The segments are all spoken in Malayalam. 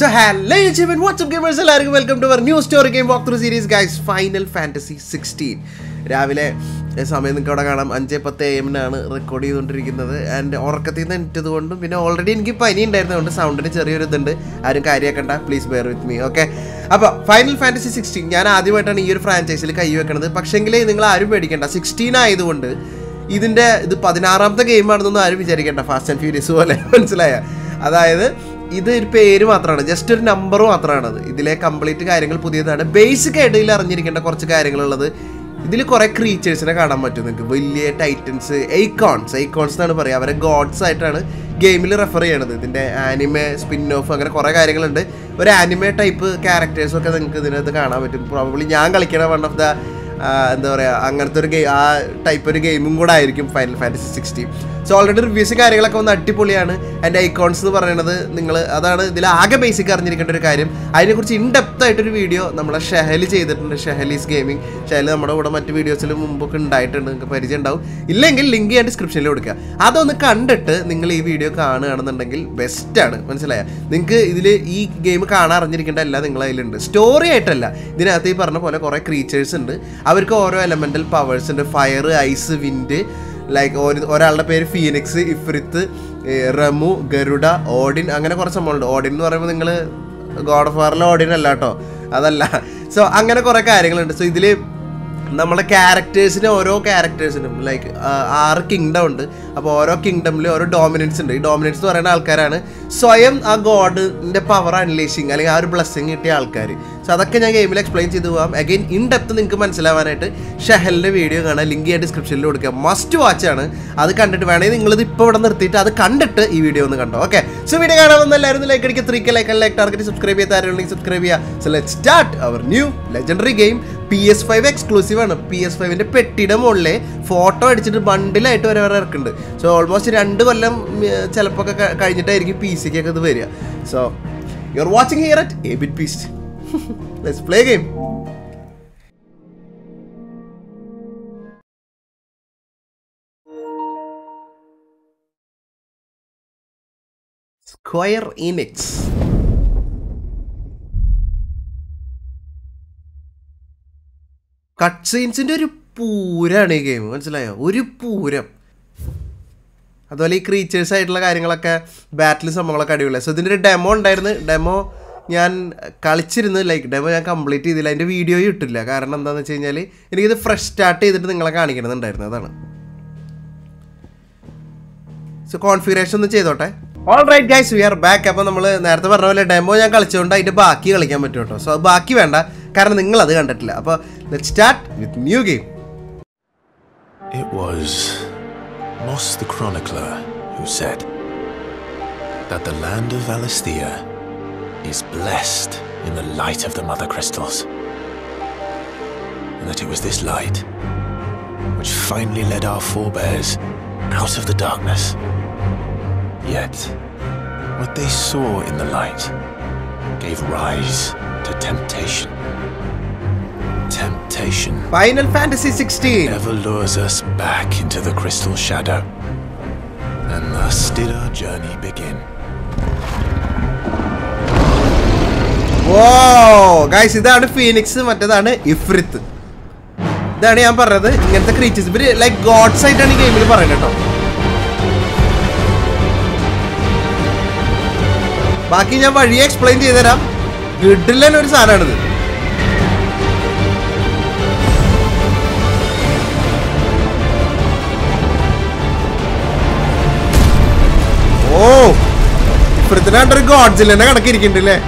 So hello YouTube and what's up gamers, and welcome to our new story game walkthrough series guys, Final Fantasy 16. Ravile സമയം നിങ്ങൾക്ക് അവിടെ കാണാം 5:10 AM-നാണ് റെക്കോർഡ് ചെയ്തുകൊണ്ടിരിക്കുന്നത്. ആൻഡ് ഉറക്കത്തിൽ നിന്ന് എണീറ്റതുകൊണ്ടും പിന്നെ ഓൾറെഡി എനിക്ക് പനി ഉണ്ടായിരുന്നതുകൊണ്ട് സൗണ്ടിന് ചെറിയൊരു ഇതുണ്ട്. ആരും കാര്യമാക്കണ്ട, please bear with me okay. അപ്പോൾ ഫൈനൽ ഫാൻറ്റസി 16 ഞാൻ ആദ്യമായിട്ടാണ് ഈ ഒരു ഫ്രാഞ്ചൈസിൽ കൈ വെക്കണത്. പക്ഷേങ്കിൽ നിങ്ങൾ ആരും പേടിക്കേണ്ട, 16 ആയതുകൊണ്ട് ഇതിൻ്റെ ഇത് 16ാമത്തെ ഗെയിമാണെന്നൊന്നും ആരും വിചാരിക്കേണ്ട. ഫാസ്റ്റ് ആൻഡ് ഫ്യൂരിയസ് പോലെ, മനസ്സിലായ? അതായത് ഇത് ഒരു പേര് മാത്രമാണ്, ജസ്റ്റ് ഒരു നമ്പർ മാത്രമാണത്. ഇതിലെ കംപ്ലീറ്റ് കാര്യങ്ങൾ പുതിയതാണ്. ബേസിക്കായിട്ട് ഇതിൽ അറിഞ്ഞിരിക്കേണ്ട കുറച്ച് കാര്യങ്ങളുള്ളത്, ഇതിൽ കുറേ ക്രീച്ചേഴ്സിനെ കാണാൻ പറ്റും നിങ്ങൾക്ക്. വലിയ ടൈറ്റൻസ്, ഐക്കോൺസ് എന്നാണ് പറയുക, അവരെ ഗോഡ്സ് ആയിട്ടാണ് ഗെയിമിൽ റെഫർ ചെയ്യണത്. ഇതിൻ്റെ ആനിമെ, സ്പിൻ ഓഫ്, അങ്ങനെ കുറേ കാര്യങ്ങളുണ്ട്. ഒരു ആനിമെ ടൈപ്പ് ക്യാരക്ടേഴ്സൊക്കെ നിങ്ങൾക്ക് ഇതിനകത്ത് കാണാൻ പറ്റും. പ്രോബബ്ലി ഞാൻ കളിക്കണ വൺ ഓഫ് ദ എന്താ പറയുക, അങ്ങനത്തെ ഒരു ഗെയിം, ആ ടൈപ്പ് ഒരു ഗെയിമും കൂടെ ആയിരിക്കും final fantasy 16. So already reviews കാര്യങ്ങളൊക്കെ ഒന്ന് അടിപൊളിയാണ്. ആൻഡ് ഐക്കോൺസ് എന്ന് പറയണത് നിങ്ങൾ അതാണ് ഇതിൽ ആകെ ബേസിക് അറിഞ്ഞിരിക്കേണ്ട ഒരു കാര്യം. അതിനെക്കുറിച്ച് ഇൻഡെപ്തായിട്ടൊരു വീഡിയോ നമ്മളെ ഷഹൽ ചെയ്തിട്ടുണ്ട്, ഷഹലീസ് ഗെയിമിംഗ്. ഷഹൽ നമ്മുടെ കൂടെ മറ്റ് വീഡിയോസിൽ മുമ്പൊക്കെ ഉണ്ടായിട്ടുണ്ട്, നിങ്ങൾക്ക് പരിചയം ഉണ്ടാവും. ഇല്ലെങ്കിൽ ലിങ്ക് ഞാൻ ഡിസ്ക്രിപ്ഷനിൽ കൊടുക്കുക. അതൊന്ന് കണ്ടിട്ട് നിങ്ങൾ ഈ വീഡിയോ കാണുകയാണെന്നുണ്ടെങ്കിൽ ബെസ്റ്റാണ്, മനസ്സിലായ? നിങ്ങൾക്ക് ഇതിൽ ഈ ഗെയിം കാണാൻ അറിഞ്ഞിരിക്കേണ്ട എല്ലാം നിങ്ങളതിലുണ്ട്. സ്റ്റോറി ആയിട്ടല്ല, ഇതിനകത്ത് ഈ പറഞ്ഞ പോലെ കുറേ ക്രീച്ചേഴ്സ് ഉണ്ട്. അവർക്ക് ഓരോ എലമെൻ്റൽ പവേഴ്സ് ഉണ്ട്. Fire, ice, wind. ലൈക്ക് ഒരാളുടെ പേര് Phoenix, Ifrit, Ramuh, Garuda, Odin, അങ്ങനെ കുറച്ച് സംഭവമുണ്ട്. ഓഡിൻ എന്ന് പറയുമ്പോൾ നിങ്ങൾ ഗോഡ് ഓഫ് വാറിലെ ഓഡിൻ അല്ല കേട്ടോ, അതല്ല. സോ അങ്ങനെ കുറേ കാര്യങ്ങളുണ്ട്. സോ ഇതിൽ നമ്മളെ ക്യാരക്ടേഴ്സിന്, ഓരോ ക്യാരക്ടേഴ്സിനും ലൈക്ക് 6 കിങ്ഡം ഉണ്ട്. അപ്പോൾ ഓരോ കിങ്ഡമിൽ ഓരോ ഡോമിനൻസ് ഉണ്ട്. ഈ ഡോമിനൻസ് എന്ന് പറയുന്ന ആൾക്കാരാണ് സ്വയം ആ ഗോഡിൻ്റെ പവർ അൺലേഷിങ്, അല്ലെങ്കിൽ ആ ഒരു ബ്ലെസ്സിങ് കിട്ടിയ ആൾക്കാർ. സോ അതൊക്കെ ഞാൻ ഗെയിമിൽ എക്സ്പ്ലെയിൻ ചെയ്ത് പോകാം. അഗെയിൻ ഇൻ ഡെപ്ത്ത് നിങ്ങൾക്ക് മനസ്സിലാവാനായിട്ട് ഷഹലിൻ്റെ വീഡിയോ കാണാൻ ലിങ്ക് ഞാൻ ഡിസ്ക്രിപ്ഷനിൽ കൊടുക്കുക. മസ്റ്റ് വാച്ച് ആണ്. അത് കണ്ടിട്ട് വേണമെങ്കിൽ നിങ്ങളിത് ഇപ്പോൾ ഇവിടെ നിർത്തിയിട്ട് അത് കണ്ടിട്ട് ഈ വീഡിയോ ഒന്ന് കണ്ടോ ഓക്കെ. സോ വീഡിയോ കാണാമെന്ന് എല്ലാവരും ലൈക്ക് അടിക്കുക, 3K ലൈക്ക് ടാർഗറ്റ്, സബ്സ്ക്രൈബ് ചെയ്യാൻ താരമുണ്ടെങ്കിൽ സബ്സ്ക്രൈബ് ചെയ്യുക. So let start our new legendary game. PS5 exclusive ആണ്. PS5-ൻ്റെ പെട്ടിയുടെ മുകളിലെ ഫോട്ടോ അടിച്ചിട്ട് ബണ്ടിലായിട്ട് വരെ ഇറക്കുന്നുണ്ട്. സോ ഓൾമോസ്റ്റ് 2 കൊല്ലം ചിലപ്പോൾ ഒക്കെ കഴിഞ്ഞിട്ടായിരിക്കും PC-ക്കൊക്കെ ഇത് വരിക. So you are watching here at A Bit-Beast. Let's play game. Square Enix. Cut സീൻസിൻ്റെ ഒരു പൂരമാണ് ഈ ഗെയിം, മനസ്സിലായോ? ഒരു പൂരം. അതുപോലെ ഈ ക്രീച്ചേഴ്സ് ആയിട്ടുള്ള കാര്യങ്ങളൊക്കെ, ബാറ്റിൽ സംഭവങ്ങളൊക്കെ അടിപൊളിയാണ്. സോ ഇതിൻ്റെ ഒരു ഡെമോ ഉണ്ടായിരുന്നു. ഡെമോ ഞാൻ കളിച്ചിരുന്നു. ലൈക്ക് ഡെമോ ഞാൻ കംപ്ലീറ്റ് ചെയ്തില്ല, അതിൻ്റെ വീഡിയോയും ഇട്ടില്ല. കാരണം എന്താണെന്ന് വെച്ച് കഴിഞ്ഞാൽ എനിക്കിത് ഫ്രഷ് സ്റ്റാർട്ട് ചെയ്തിട്ട് നിങ്ങളെ കാണിക്കണമെന്നുണ്ടായിരുന്നു, അതാണ്. സോ കോൺഫിഗറേഷൻ ഒന്ന് ചെയ്തോട്ടെ. All right guys, we are back. അപ്പോൾ നമ്മൾ നേരത്തെ പറഞ്ഞ പോലെ ഡെമോ ഞാൻ കളിച്ചുകൊണ്ട് അതിൻ്റെ ബാക്കി കളിക്കാൻ പറ്റും കേട്ടോ. സോ ബാക്കി വേണ്ട, കാരണം നിങ്ങളത് കണ്ടിട്ടില്ല. അപ്പോൾ let's start with new game. It was Moss the chronicler who said that the land of Valisthea is blessed in the light of the Mother Crystals, and that it was this light which finally led our forebears out of the darkness. Yet, what they saw in the light gave rise to temptation. Temptation. Final Fantasy 16 ever lures us back into the crystal shadow, and thus did our journey begin. Guys ഇതാണ് ഫീനിക്സ്, മറ്റേതാണ് ഇഫ്രിത്ത്. ഇതാണ് ഞാൻ പറഞ്ഞത്, ഇങ്ങനത്തെ ക്രീച്ചേഴ്സ് ഇവര് ലൈക്ക് ഗോഡ്സ് ആയിട്ടാണ് ഈ ഗെയിമിൽ പറയുന്നത് കേട്ടോ. ബാക്കി ഞാൻ വഴിയെ എക്സ്പ്ലെയിൻ ചെയ്തുതരാം. വീട്ടിലെ ഒരു സാധനമാണിത്. ഓ, ഇഫ്രിത്തിനാണ്ടൊരു ഗോഡ്സിൽ തന്നെ കണക്കിരിക്കണ്ടല്ലേ.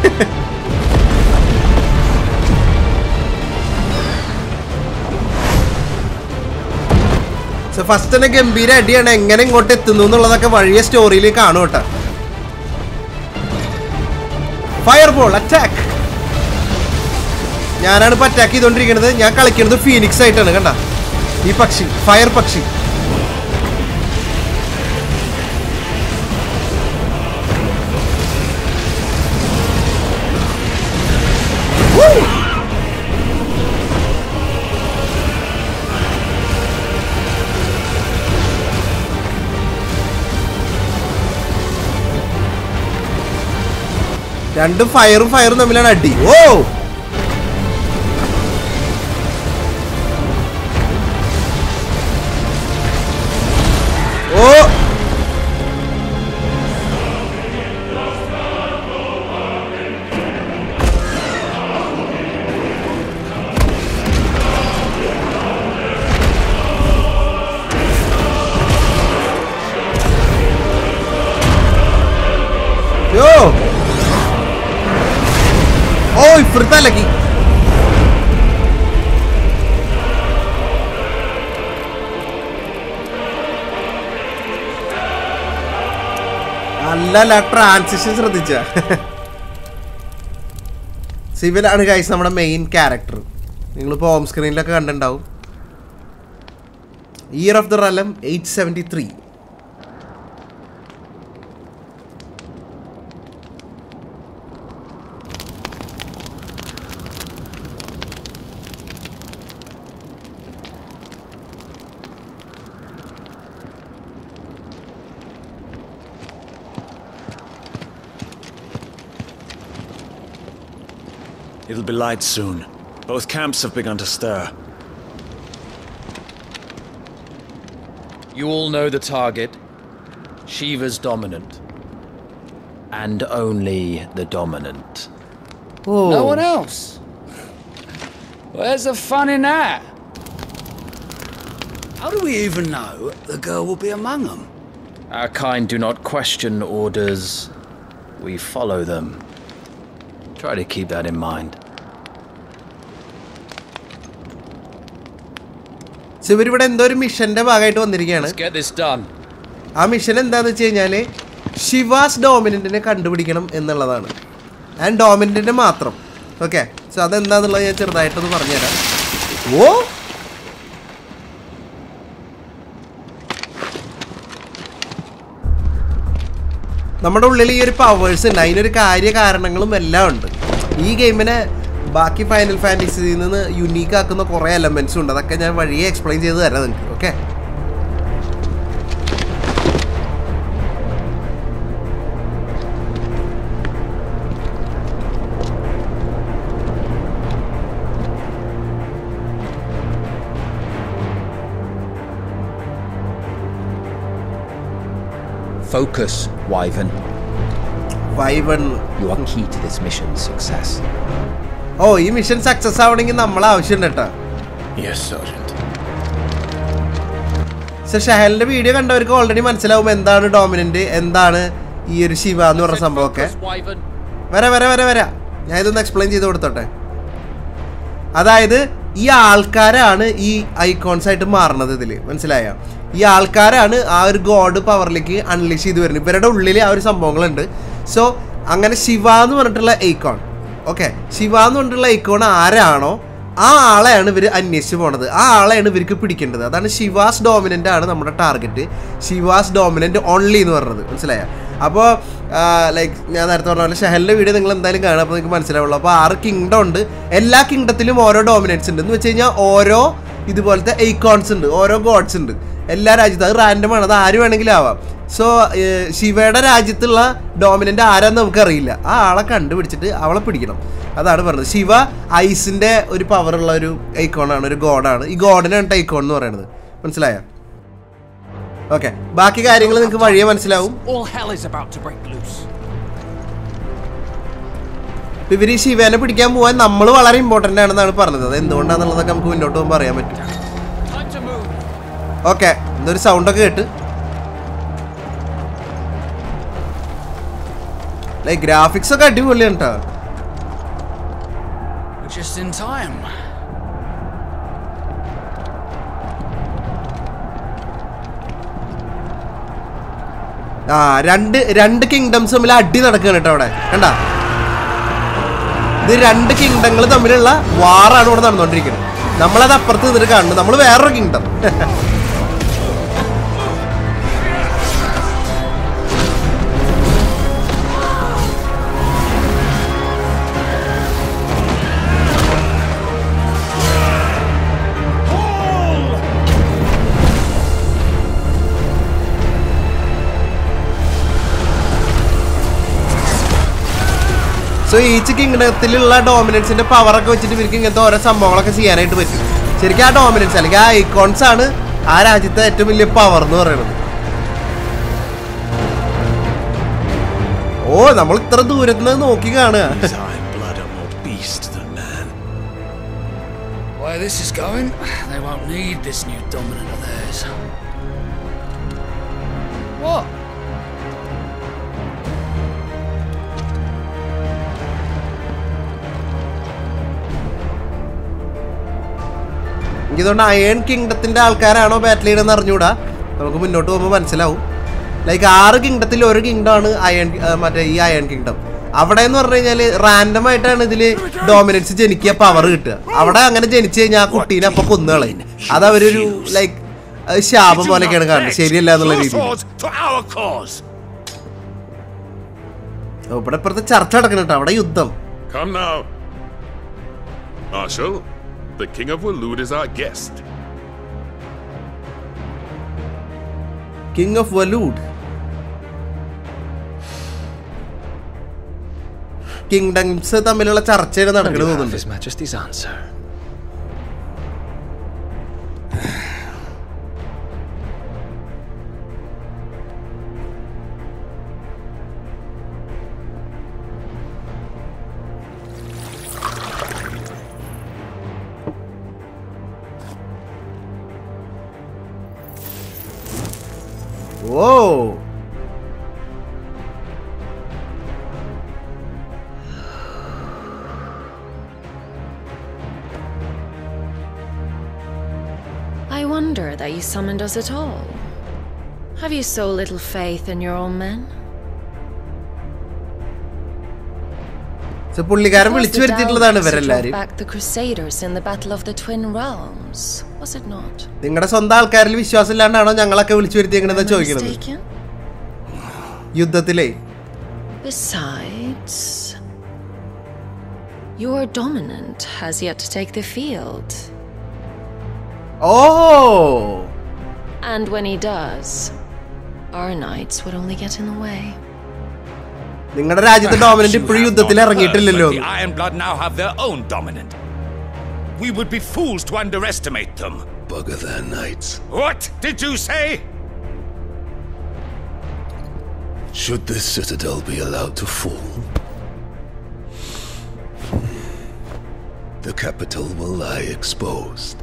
സോ ഫസ്റ്റ് തന്നെ ഗംഭീര അടിയാണ്. എങ്ങനെ ഇങ്ങോട്ട് എത്തുന്നു എന്നുള്ളതൊക്കെ വഴിയ സ്റ്റോറിയിൽ കാണും കേട്ടോ. Fireball attack. ഞാനാണ് ഇപ്പോൾ അറ്റാക്ക് ചെയ്തുകൊണ്ടിരിക്കുന്നത്. ഞാൻ കളിക്കുന്നത് ഫീനിക്സ് ആയിട്ടാണ്. കണ്ട ഈ പക്ഷി, ഫയർ പക്ഷി. രണ്ട് ഫയറും തമ്മിലാണ് അടി. ഓ ഓ लगी. അല്ലല്ല ട്രാൻസിഷൻ ശ്രദ്ധിച്ച സിവിലാണ് ഗൈസ് നമ്മുടെ മെയിൻ ക്യാരക്ടർ. നിങ്ങളിപ്പോൾ ഹോം സ്ക്രീനിലൊക്കെ കണ്ടിട്ടുണ്ടാവും. Year of the realm 873. It'll be light soon. Both camps have begun to stir. You all know the target. Shiva's dominant. And only the dominant. Ooh. No one else? Where's the fun in that? How do we even know the girl will be among them? Our kind do not question orders. We follow them. Try to keep that in mind. So we have a mission. Let's get this done. Our mission is Shiva's dominant and dominant matram. Okay, so that's what I'm going to do. Whoa! നമ്മുടെ ഉള്ളിൽ ഈ ഒരു പവേഴ്സുണ്ട്, അതിനൊരു കാര്യകാരണങ്ങളും എല്ലാം ഉണ്ട്. ഈ ഗെയിമിനെ ബാക്കി ഫൈനൽ ഫാൻറ്റസിയിൽ നിന്ന് യുണീക്കാക്കുന്ന കുറേ എലമെൻറ്റ്സും ഉണ്ട്. അതൊക്കെ ഞാൻ വഴിയെ എക്സ്പ്ലെയിൻ ചെയ്ത് തരാം നിങ്ങൾക്ക്. Okay, focus, Wyvern. Wyvern, you are key to this mission's success. Oh, this mission success avadinge nammal avashyamnetta. Yes, Sergeant. So Shahel's video kandavarku already manasilagum endana dominant endana ee oru Shiva nu parana sambhavam okke. Vera. ഞാൻ ഇതൊന്ന് എക്സ്പ്ലെയിൻ ചെയ്ത് കൊടുത്തോട്ടെ. അതായത് ഈ ആൾക്കാരാണ് ഈ ഐക്കോൺസ് ആയിട്ട് മാറുന്നത്. ഇതിൽ മനസ്സിലായോ? ഈ ആൾക്കാരാണ് ആ ഒരു ഗോഡ് പവറിലേക്ക് അൺലിഷ് ചെയ്ത് വരുന്നത്. ഇവരുടെ ഉള്ളിൽ ആ ഒരു സംഭവങ്ങളുണ്ട്. സോ അങ്ങനെ ശിവ എന്ന് പറഞ്ഞിട്ടുള്ള ഐക്കോൺ, ഓക്കെ, ശിവ എന്ന് പറഞ്ഞിട്ടുള്ള ഐക്കോൺ ആരാണോ ആ ആളെയാണ് ഇവർ അന്വേഷിച്ച് പോണത്. ആ ആളെയാണ് ഇവർക്ക് പിടിക്കേണ്ടത്. അതാണ് ശിവാസ് ഡോമിനൻ്റ് ആണ് നമ്മുടെ ടാർഗറ്റ്. ശിവാസ് ഡോമിനൻ്റ് ഓൺലി എന്ന് പറഞ്ഞത് മനസ്സിലായോ? അപ്പോൾ ലൈക്ക് ഞാൻ നേരത്തെ പറഞ്ഞ പോലെ ഷഹലിൻ്റെ വീഡിയോ നിങ്ങൾ എന്തായാലും കാണുക, അപ്പോൾ നിങ്ങൾക്ക് മനസ്സിലാവുള്ളൂ. അപ്പോൾ 6 കിങ്ഡം ഉണ്ട്. എല്ലാ കിങ്ഡത്തിലും ഓരോ ഡോമിനൻസ് ഉണ്ട്. എന്ന് വെച്ച് കഴിഞ്ഞാൽ ഓരോ ഇതുപോലത്തെ ഐക്കോൺസ് ഉണ്ട്, ഓരോ ഗോഡ്സ് ഉണ്ട് എല്ലാ രാജ്യത്തും. അത് റാൻഡമാണ്, അത് ആര് വേണമെങ്കിലും ആവാം. സോ ശിവയുടെ രാജ്യത്തുള്ള ഡോമിനൻ്റ് ആരാന്ന് നമുക്കറിയില്ല. ആ ആളെ കണ്ടുപിടിച്ചിട്ട് അവളെ പിടിക്കണം. അതാണ് പറഞ്ഞത്. ശിവ ഐസിൻ്റെ ഒരു പവറുള്ള ഒരു ഐക്കോണാണ്, ഒരു ഗോഡാണ്. ഈ ഗോഡിനാണ് ഐക്കോൺ എന്ന് പറയുന്നത്. മനസ്സിലായോ? ഓക്കെ, ബാക്കി കാര്യങ്ങൾ നിങ്ങൾക്ക് വഴിയെ മനസ്സിലാവും. ഇവർ ഈ ശിവനെ പിടിക്കാൻ പോകാൻ നമ്മൾ വളരെ ഇമ്പോർട്ടൻ്റ് ആണെന്നാണ് പറഞ്ഞത്. അത് എന്തുകൊണ്ടാണെന്നുള്ളതൊക്കെ നമുക്ക് മുന്നോട്ട് പോകുമ്പോൾ അറിയാൻ പറ്റും. ഓക്കെ, എന്തൊരു സൗണ്ടൊക്കെ കേട്ട് ലൈക്ക് ഗ്രാഫിക്സ് ഒക്കെ അടിപൊളിയാണ് കേട്ടോ. ആ രണ്ട് കിങ്ഡംസ് തമ്മിൽ അടി നടക്കുകയാണ് കേട്ടോ അവിടെ. കണ്ട, ഇത് രണ്ട് കിങ്ഡങ്ങൾ തമ്മിലുള്ള വാറാണ് ഇവിടെ നടന്നുകൊണ്ടിരിക്കുന്നത്. നമ്മളത് അപ്പുറത്ത് നിന്നിട്ട് കാണുന്നു. നമ്മൾ വേറൊരു കിങ്ഡം. സോ ഈച്ച് കിങ്ഡത്തിലുള്ള ഡോമിനൻസിൻ്റെ പവറൊക്കെ വെച്ചിട്ട് ഇവർക്ക് ഇങ്ങനത്തെ ഓരോ സംഭവങ്ങളൊക്കെ ചെയ്യാനായിട്ട് പറ്റും. ശരിക്കും ആ ഡോമിനൻസ് അല്ലെങ്കിൽ ആ ഐക്കോൺസ് ആണ് ആ രാജ്യത്തെ ഏറ്റവും വലിയ പവർ എന്ന് പറയുന്നത്. ഓ, നമ്മൾ ഇത്ര ദൂരത്ത് നിന്ന് നോക്കി കാണുക. Where this is going, they won't need this new dominant of theirs. What? ഇതുകൊണ്ട് അയൺ കിങ്ഡത്തിന്റെ ആൾക്കാരാണോ ബാറ്റിൽ ചെയ്യണമെന്ന് അറിഞ്ഞൂടാ. നമുക്ക് മുന്നോട്ട് പോകുമ്പോൾ മനസ്സിലാവും. ലൈക്ക് 6 കിങ്ഡത്തിൽ ഒരു കിങ്ഡമാണ് അയൺ മറ്റേ ഈ അയൺ കിങ്ഡം. അവിടെ എന്ന് പറഞ്ഞു കഴിഞ്ഞാൽ റാൻഡം ആയിട്ടാണ് ഇതിൽ ഡോമിനൻസ് ജനിക്കുക, പവർ കിട്ടുക. അവിടെ അങ്ങനെ ജനിച്ചു കഴിഞ്ഞാൽ ആ കുട്ടീനെ അപ്പം കൊന്നുകളയും. അത് അവരൊരു ലൈക്ക് ശാപം പോലെയൊക്കെയാണ് കാണുന്നത്, ശരിയല്ല എന്നുള്ള രീതിയിൽ. ഇവിടെ ഇപ്പുറത്തെ ചർച്ച നടക്കണം കേട്ടോ, അവിടെ യുദ്ധം. The king of Walud is our guest. King of Walud. Kingdoms തമ്മിലുള്ള ചർച്ചയാണ് നടക്കുന്നത്. His Majesty's answer. Whoa! I wonder that you summoned us at all. Have you so little faith in your own men? So, പുള്ളിക്കാരൻ വിളിച്ചു വരുത്തിയിട്ടുള്ളതാണ് ഇവരെല്ലാരും. Back the Crusaders in the Battle of the Twin Realms, was it not? നിങ്ങളുടെ സ്വന്തം ആൾക്കാരിൽ വിശ്വാസമില്ലാണ്ടാണോ ഞങ്ങളൊക്കെ വിളിച്ചു വരുത്തിയെന്ന് ചോദിക്കുന്നത് യുദ്ധത്തിലെ? Besides, your dominant has yet to take the field. Oh! And when he does, our knights would only get in the way. നിങ്ങളുടെ രാജ്യത്തെ ഡോമിനന്റ് ഇപ്പോഴും യുദ്ധത്തിൽ ഇറങ്ങിയിട്ടില്ലല്ലോ. Iron Blood now have their own dominant. We would be fools to underestimate them. Bugger their knights. What did you say? Should this citadel be allowed to fall? The capital will lie exposed.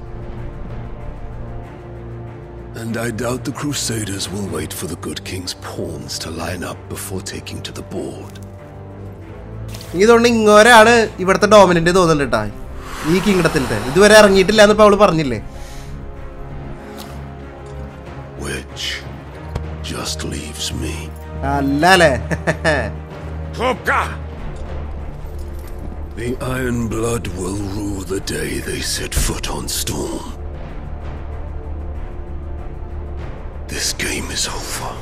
And I doubt the Crusaders will wait for the good king's pawns to line up before taking to the board. ഇതൊന്നും ഇങ്ങോരാണ് ഇവിടത്തെ ഡോമിനന്റ് തോന്നുന്നുണ്ടാ. ഈ കിങ്ഡത്തിലത്തെ ഇതുവരെ ഇറങ്ങിയിട്ടില്ല എന്ന് പൗൾ പറഞ്ഞില്ലേ? Which just leaves me. അല്ലല്ലേ. Hopka. The Iron Blood will rue the day they set foot on Storm. This game is over.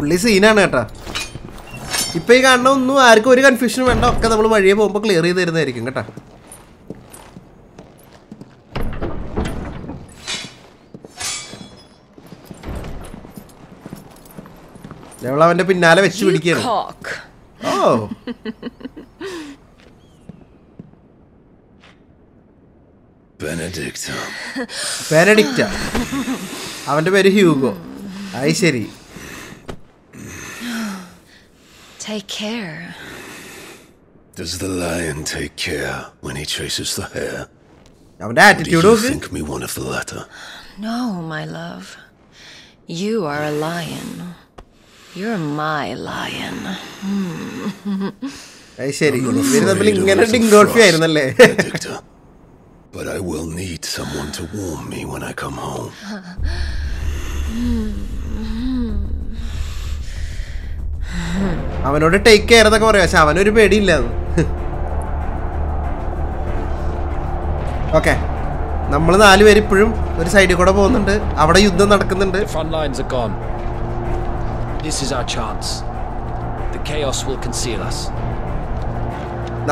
ഉള്ളി സീനാണ് കേട്ടാ. ഇപ്പൊ ഈ കാണുന്ന ഒന്നും ആർക്കും ഒരു കൺഫ്യൂഷനും വേണ്ട, ഒക്കെ നമ്മൾ വഴിയെ പോകുമ്പോൾ ക്ലിയർ ചെയ്ത് തരുന്നതായിരിക്കും കേട്ടാ. ഞങ്ങൾ അവന്റെ പിന്നാലെ വെച്ച് പിടിക്കുകയാണ്. ഓ, Benedicta. Benedicta. അവന്റെ പേര് ഹ്യൂഗോ. ആയി ശരി. Take care. Does the lion take care when he chases the hare? അവന്റെ attitude okay. Think me one of the latter. No, my love. You are a lion. You're my lion. ആയി ശരി. ഇവര് തമ്മിൽ ഇങ്ങനെ ഡിംഗോൾഫി ആയിരുന്നല്ലേ? But I will need someone to warm me when I come home. അവനോട് ടേക്ക് കെയർ എന്നൊക്കെ പറയാം, പക്ഷെ അവനൊരു പേടിയില്ല. ഓക്കെ, നമ്മൾ 4 പേര് ഇപ്പോഴും ഒരു സൈഡിൽ കൂടെ പോകുന്നുണ്ട്. അവിടെ യുദ്ധം നടക്കുന്നുണ്ട്. The front lines are gone. This is our chance. The chaos will conceal us.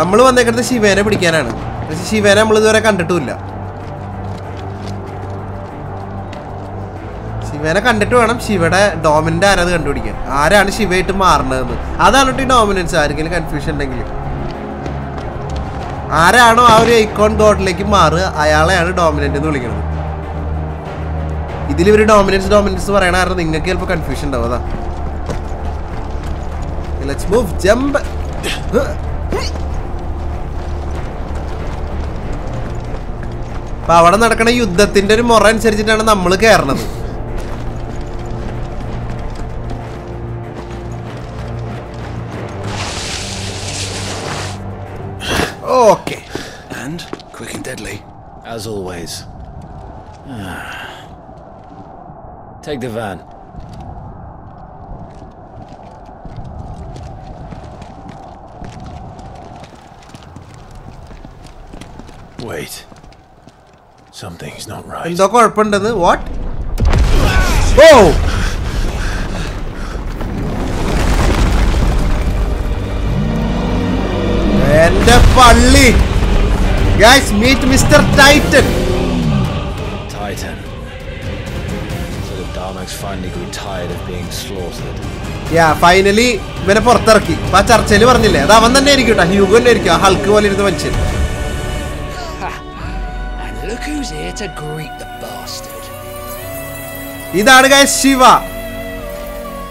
നമ്മൾ വന്നേക്കുന്നത് ശിവേനെ പിടിക്കാനാണ്. പക്ഷെ ശിവേനെ നമ്മൾ ഇതുവരെ കണ്ടിട്ടില്ല. ഇവനെ കണ്ടിട്ട് വേണം ശിവയുടെ ഡോമിനൻ്റ് ആരത് കണ്ടുപിടിക്കാൻ, ആരാണ് ശിവയായിട്ട് മാറുന്നതെന്ന്. അതാണ് കേട്ടോ ഈ ഡോമിനൻസ്. ആർക്കെങ്കിലും കൺഫ്യൂഷൻ ഉണ്ടെങ്കിൽ ആരാണോ ആ ഒരു ഐക്കോൺ ഗോഡിലേക്ക് മാറുക അയാളെയാണ് ഡോമിനൻ്റ് എന്ന് വിളിക്കുന്നത്. ഇതിലിവർ ഡോമിനൻസ് ഡോമിനൻസ് പറയണ കാരണം നിങ്ങൾക്ക് ചിലപ്പോൾ കൺഫ്യൂഷൻ ഉണ്ടാവും. അതാ Let's move, jump. അവിടെ നടക്കണ യുദ്ധത്തിന്റെ ഒരു മുറ അനുസരിച്ചിട്ടാണ് നമ്മൾ കയറണത്. Okay. And quick and deadly, as always. Take the van. Wait. Something's not right. Is that open? What? Oh! And the Palli! Guys, meet Mr. Titan! Titan. So the Daleks finally grew tired of being slaughtered. Yeah, finally, when a portarki. But our cellular delay. That one the Nerikuta, Hugo Nerika, Hulk, all in the mansion. Who's here to greet the bastard? Idar guys, Shiva.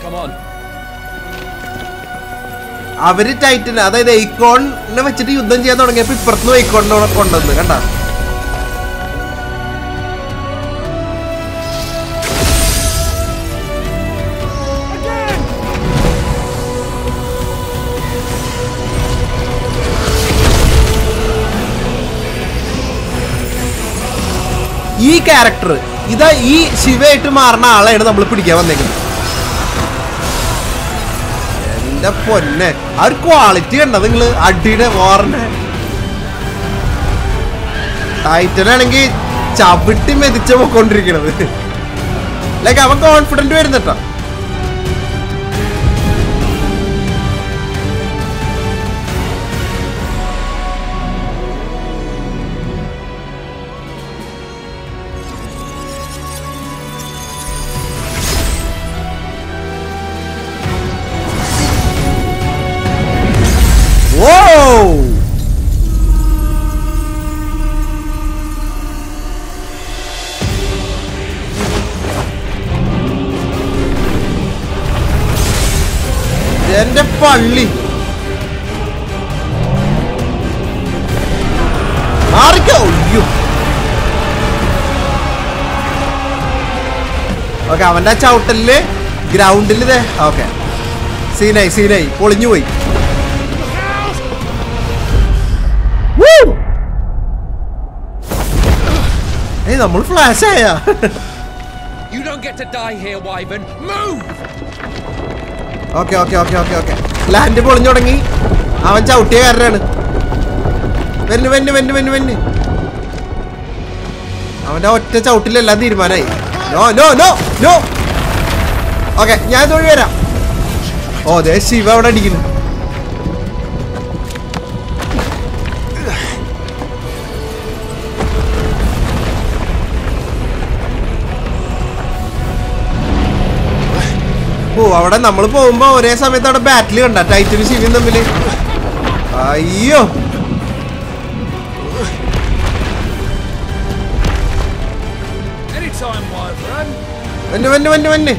Come on. Averi Titan, adayda icon ne vechittu yuddham cheyan thodangiyappo iprathu icon ne kondannu kanda. ഈ ക്യാരക്ടർ ഇതാ ഈ ശിവയായിട്ട് മാറുന്ന ആളാണ് നമ്മൾ പിടിക്കാൻ വന്നേക്കുന്നത്. എന്റെ പൊന്നെ, ആ ഒരു ക്വാളിറ്റി കണ്ടോ നിങ്ങള്? അടിയുടെ വാറിന്റെ ടൈറ്റനാണെങ്കിൽ ചവിട്ടി മെതിച്ച പോയിക്കൊണ്ടിരിക്കണത്. ലൈക്ക് അവൻ കോൺഫിഡന്റ് വരുന്നട്ടോ. പള്ളി ഓക്കെ, അവന്റെ ചവിട്ടലില് ഗ്രൗണ്ടിൽ ഇതേ ഓക്കെ സീനായി സീനായി പൊളിഞ്ഞുപോയി. ഏയ് നമ്മൾ ഫ്ലാഷ് ആയ okay okay okay okay okay land പൊളിഞ്ഞു തുടങ്ങി. അവൻ ചവിട്ടിയ കാരനാണ്. വെന്ന് വെന്ന് വെന്ന് വെന്ന് വെന്ന് അവൻ്റെ ഒറ്റ ചവിട്ടിലെല്ലാം തീരുമാനമായി. No no no no okay ഞാൻ തൊഴിൽ വരാം. ഓ ദേ ശിവ അവിടെ അടിക്കുന്നു. ഓ അവിടെ നമ്മൾ പോകുമ്പോ ഒരേ സമയത്ത് അവിടെ ബാറ്റിൽ കണ്ട ടൈറ്റനും ശിവയും തമ്മിൽ. അയ്യോ വന്ന് വന്ന് വന്ന് വന്ന്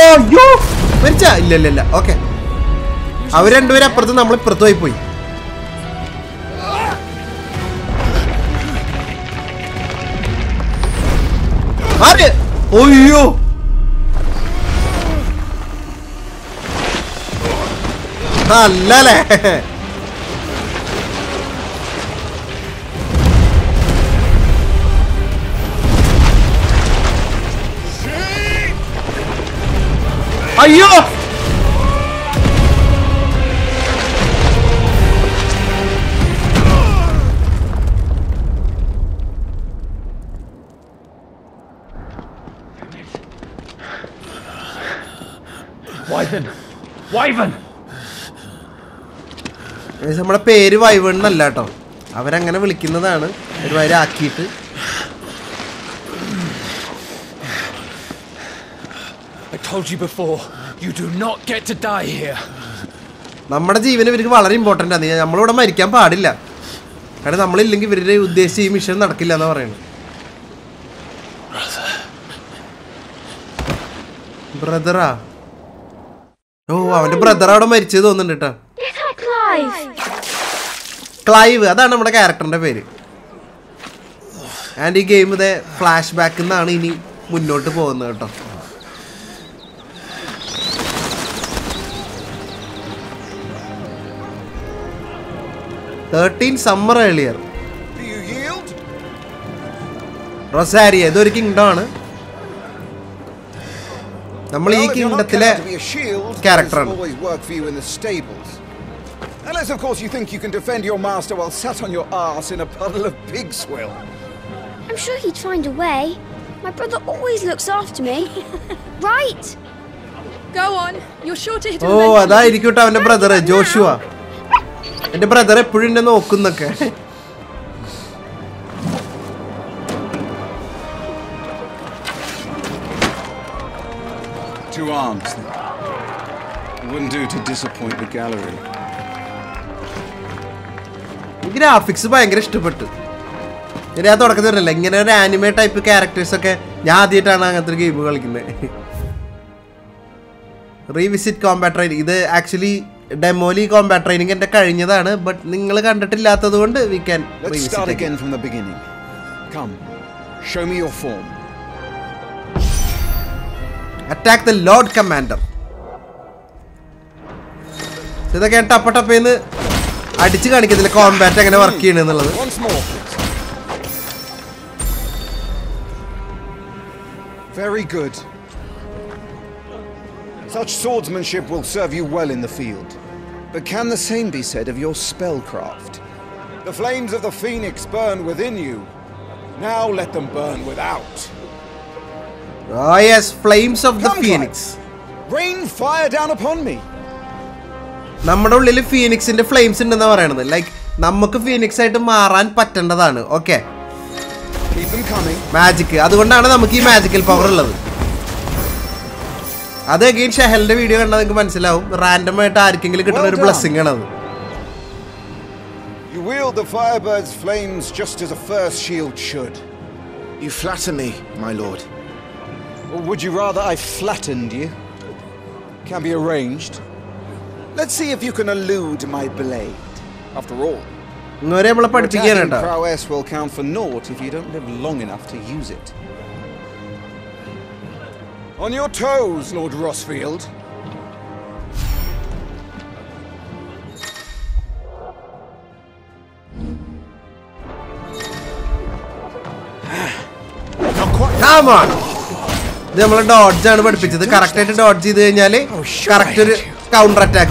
ഓയ്യോ മരിച്ച ഇല്ല ഇല്ല ഇല്ല ഓക്കെ അവർ രണ്ടുപേരും അപ്പുറത്ത് നമ്മൾ ഇപ്പുറത്ത് പോയി പോയി. ഒയ്യോ നല്ലല്ലേ അയ്യോ Wyvern. This is our name Wyvern. They are called Wyvern. They are called I told you before, you do not get to die here. Our lives are very important. We are not going to die here. Because we are not going to do mission. Brother. Oh, our brother is dead. It's Clive. Clive, that's our character's name. And this game is a flashback. I'm going to go to summer earlier. Do you yield? Rosaria, the king don. Namely, king the character always work for you in the stables. Unless, of course, you think you can defend your master while sat on your ass in a puddle of pig swill. I'm sure he'd find a way. My brother always looks after me. Right? Go on. You're sure to hit him. Oh, that's the cute brother, Joshua. Now. And brother, put in the no kunaka. Two arms. It wouldn't do to disappoint the gallery. Graphics by English to put it. I thought I an anime type of characters. Okay, revisit combat right either actually. Demoli combat training and the Karinadana, but Ningalakandatilatha, we can. Let's start again from the beginning. Come, show me your form. Attack the Lord Commander. So they can tap up in the. I did not get the combat and work in another. Once more, please. Very good. Such swordsmanship will serve you well in the field. But can the same be said of your spellcraft? The flames of the Phoenix burn within you. Now let them burn without. Ah, yes, flames of the Phoenix. Rain fire down upon me. Nammude ullile Phoenix inde flames undennu parayanadu. Like namukku Phoenix aayittu maaran pattendadanu. Okay. Keep them coming. Magic. Adukondana namukku ee magical power ullathu. That's again a held video and nothing comes along. Random attacking a blessing. You wield the Firebird's flames just as a first shield should. You flatter me, my lord. Or would you rather I flattened you? Can be arranged. Let's see if you can elude my blade. After all, your attacking prowess will count for naught if you don't live long enough to use it. On your toes, Lord Rossfield. Come on! They will dodge and what pitch the character dodge the Nyale character counter attack.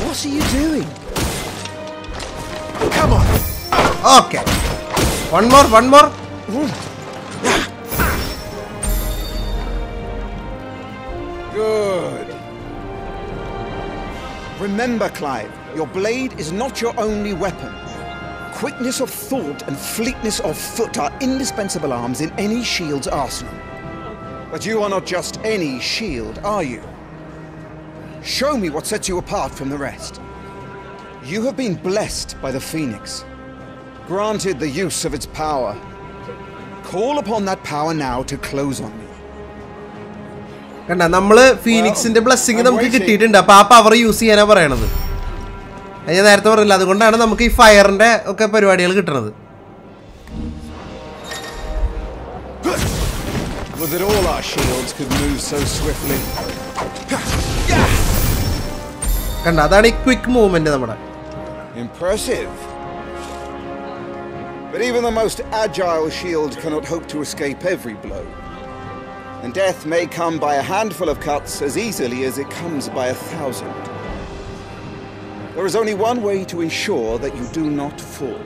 What are you doing? Come on! Okay. One more, one more. Good. Remember, Clive, your blade is not your only weapon. Quickness of thought and fleetness of foot are indispensable arms in any shield's arsenal. But you are not just any shield, are you? Show me what sets you apart from the rest. You have been blessed by the Phoenix. Granted the use of its power. Call upon that power now to close on me. And well, Phoenix in the blessing of the Papa, you see another. And then after the fire and a copper, I will get another. Would that all our shields could move so swiftly. Another quick movement. Impressive. But even the most agile shield cannot hope to escape every blow. And death may come by a handful of cuts as easily as it comes by 1,000. There is only one way to ensure that you do not fall.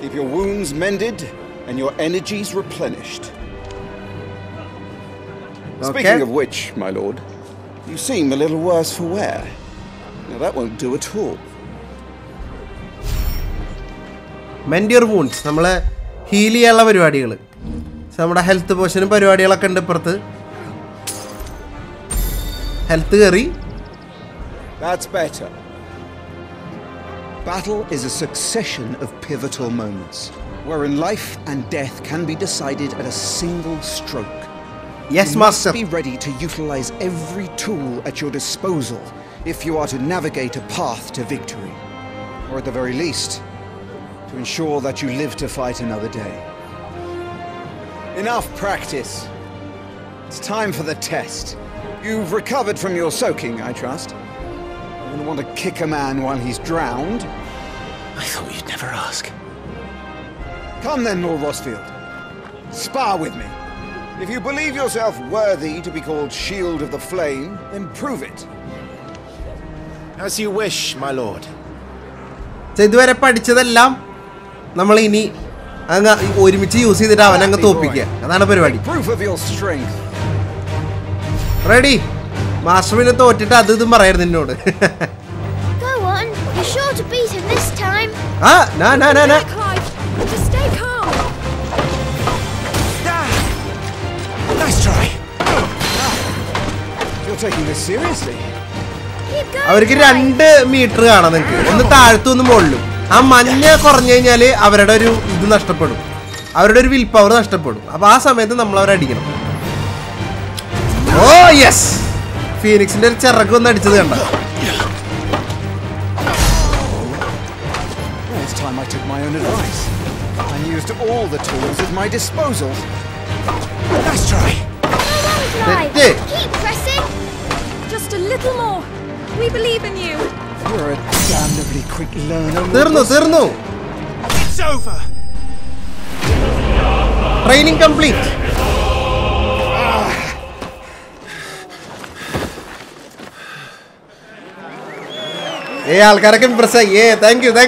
Keep your wounds mended and your energies replenished. Okay. Speaking of which, my lord, you seem a little worse for wear. Now that won't do at all. Mend your wounds. Namale heal cheyanla parivadigalu. Nammada health potion parivadigalakku undu iprathu. Health keri. That's better. Battle is a succession of pivotal moments, wherein life and death can be decided at a single stroke. Yes, master. You must be ready to utilize every tool at your disposal if you are to navigate a path to victory, or at the very least, to ensure that you live to fight another day. Enough practice. It's time for the test. You've recovered from your soaking, I trust. I don't want to kick a man while he's drowned. I thought you'd never ask. Come then, Lord Rossfield. Spar with me. If you believe yourself worthy to be called Shield of the Flame, then prove it. As you wish, my lord. So, ഇതുവരെ പഠിച്ചതെല്ലാം നമ്മൾ ഇനി അങ്ങ് ഒരുമിച്ച് യൂസ് ചെയ്തിട്ട് അവനങ്ങ് തോൽപ്പിക്കുക. അതാണ് പരിപാടി. Proof of your strength. Ready? മാസ്റ്ററിനെ തോറ്റിട്ട് അതും പറയരുത് എന്നോട്. Go on. You're sure to beat him this time. ആ, no. Just stay calm. Nice try. You're taking this seriously. അവർക്ക് 2 മീറ്റർ കാണാം നിങ്ങൾക്ക്. ഒന്ന് താഴ്ത്തും മുകളിലും. ആ മഞ്ഞ കുറഞ്ഞു കഴിഞ്ഞാൽ അവരുടെ ഒരു ഇത് നഷ്ടപ്പെടും. അവരുടെ ഒരു വിൽ പവർ നഷ്ടപ്പെടും. അപ്പോൾ ആ സമയത്ത് നമ്മൾ അവരെ അടിക്കണം. ഓ യെസ്. ഫീനിക്സിന്റെ ഒരു ചിറക് ഒന്ന് അടിച്ചത് കണ്ട. We believe in you. You're a damnably quick learner. Terno. It's over. Training complete. Hey, alkarake impressa. Yeah, thank you. He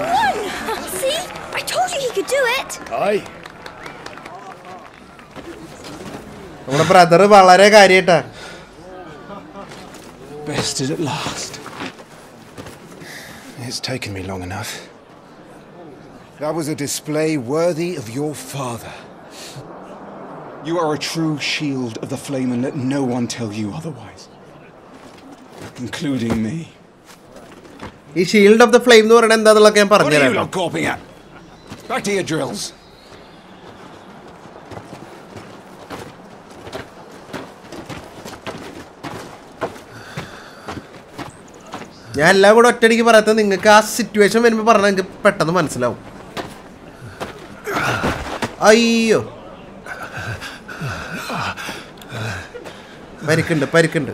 won. See, I told you he could do it. Aye. Our brother valare kariyata. Bested at last. It's taken me long enough. That was a display worthy of your father. You are a true Shield of the Flame, and let no one tell you otherwise, including me. The Shield of the Flame. No one ended up getting burned. What are you lot gawping at? Back to your drills. ഞാൻ എല്ലാം കൂടെ ഒറ്റയടിക്ക് പറയാത്ത നിങ്ങൾക്ക് ആ സിറ്റുവേഷൻ വരുമ്പോൾ പറഞ്ഞാൽ നിങ്ങൾക്ക് പെട്ടെന്ന് മനസ്സിലാവും. അയ്യോ പരിക്കുണ്ട്.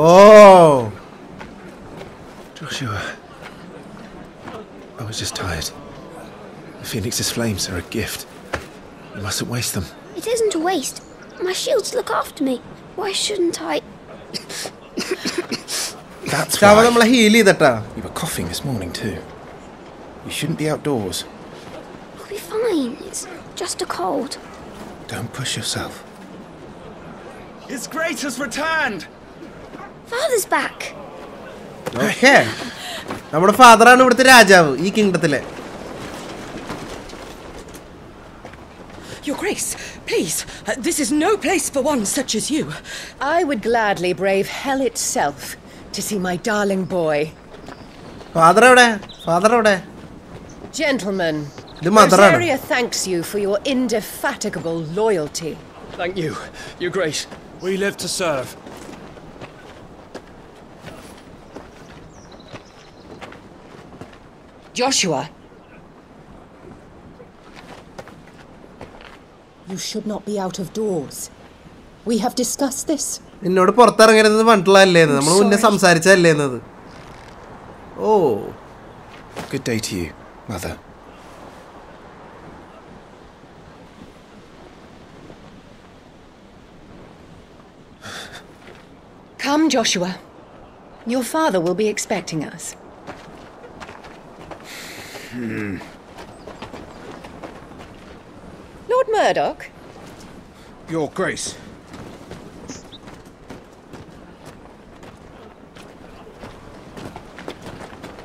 ഓ Joshua, I was just tired. The Phoenix's flames are a gift. You mustn't waste them. It isn't a waste. My shields look after me. Why shouldn't I? That's why. You were coughing this morning too. You shouldn't be outdoors. I'll be fine. It's just a cold. Don't push yourself. His Grace has returned. Father's back. Okay. Our father is now the Rajav. He kingdom. Your Grace, please, this is no place for one such as you. I would gladly brave hell itself to see my darling boy. Father, gentlemen, Rosaria thanks you for your indefatigable loyalty. Thank you, Your Grace. We live to serve. Joshua. You should not be out of doors. We have discussed this. Innodu portharangirunathu vandallallennu nammal unne samsarichallennadu. Oh. Good day to you, Mother. Come, Joshua. Your father will be expecting us. Murdoch? Your Grace.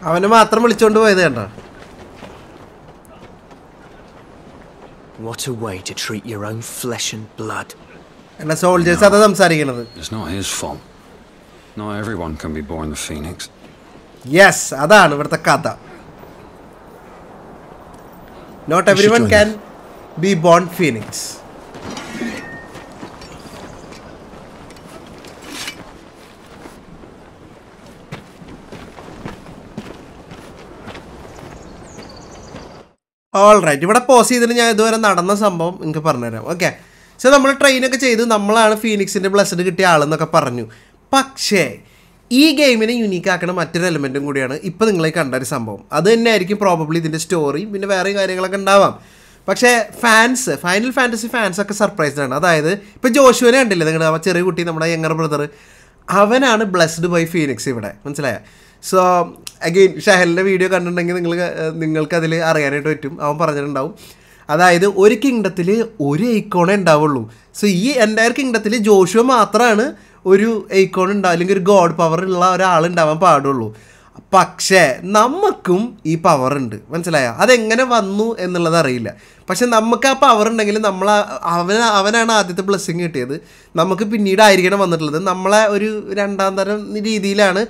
അവനെ മാത്രം വിളിച്ചോണ്ട് പോയേ കണ്ടോ? What a way to treat your own flesh and blood. And the soldiers are സംസാരിക്കുന്നത്. It's not his fault. Not everyone can be born the Phoenix. Yes, അതാണ് ഇവിടുത്തെ കഥ. Not everyone can be born Phoenix. All right, ഇവിടെ പോസ് ചെയ്തിട്ട് ഞാൻ ഇതുവരെ നടന്ന സംഭവം നിങ്ങൾക്ക് പറഞ്ഞുതരാം. ഓക്കെ, സോ നമ്മൾ ട്രെയിനൊക്കെ ചെയ്ത് നമ്മളാണ് ഫീനിക്സിൻ്റെ ബ്ലസ്ഡ് കിട്ടിയ ആളെന്നൊക്കെ പറഞ്ഞു. പക്ഷേ ഈ ഗെയിമിനെ യുണീക്കാക്കണ മറ്റൊരു എലമെൻറ്റും കൂടിയാണ് ഇപ്പോൾ നിങ്ങളെ കണ്ട ഒരു സംഭവം. അത് തന്നെ ആയിരിക്കും പ്രോബബ്ലി ഇതിൻ്റെ സ്റ്റോറി, പിന്നെ വേറെ കാര്യങ്ങളൊക്കെ ഉണ്ടാവാം. പക്ഷേ ഫാൻസ്, ഫൈനൽ ഫാൻറ്റസി ഫാൻസൊക്കെ സർപ്രൈസ്ഡാണ്. അതായത് ഇപ്പോൾ ജോഷുവിനെ കണ്ടില്ലേ നിങ്ങൾ, ആ ചെറിയ കുട്ടി, നമ്മുടെ യങ്ങർ ബ്രദർ, അവനാണ് ബ്ലസ്ഡ് ബൈ ഫീനിക്സ് ഇവിടെ, മനസ്സിലായ? സോ അഗെയിൻ ഷഹലിൻ്റെ വീഡിയോ കണ്ടിട്ടുണ്ടെങ്കിൽ നിങ്ങൾക്കതിൽ അറിയാനായിട്ട് പറ്റും. അവൻ പറഞ്ഞിട്ടുണ്ടാവും, അതായത് ഒരു കിങ്ഡത്തിൽ ഒരു ഐക്കോണേ ഉണ്ടാവുള്ളൂ. സോ ഈ എൻ്റയർ കിങ്ഡത്തിൽ ജോഷുവ മാത്രമാണ് ഒരു ഐക്കോൺ ഉണ്ടാവും, അല്ലെങ്കിൽ ഒരു ഗോഡ് പവർ ഉള്ള ഒരാളുണ്ടാവാൻ പാടുള്ളൂ. പക്ഷേ നമുക്കും ഈ പവറുണ്ട്, മനസ്സിലായോ? അതെങ്ങനെ വന്നു എന്നുള്ളത് അറിയില്ല. പക്ഷെ നമുക്ക് ആ പവർ ഉണ്ടെങ്കിൽ നമ്മൾ അവനാണ് ആദ്യത്തെ ബ്ലെസ്സിങ് കിട്ടിയത്. നമുക്ക് പിന്നീടായിരിക്കണം വന്നിട്ടുള്ളത്. നമ്മളെ ഒരു രണ്ടാം തരം രീതിയിലാണ്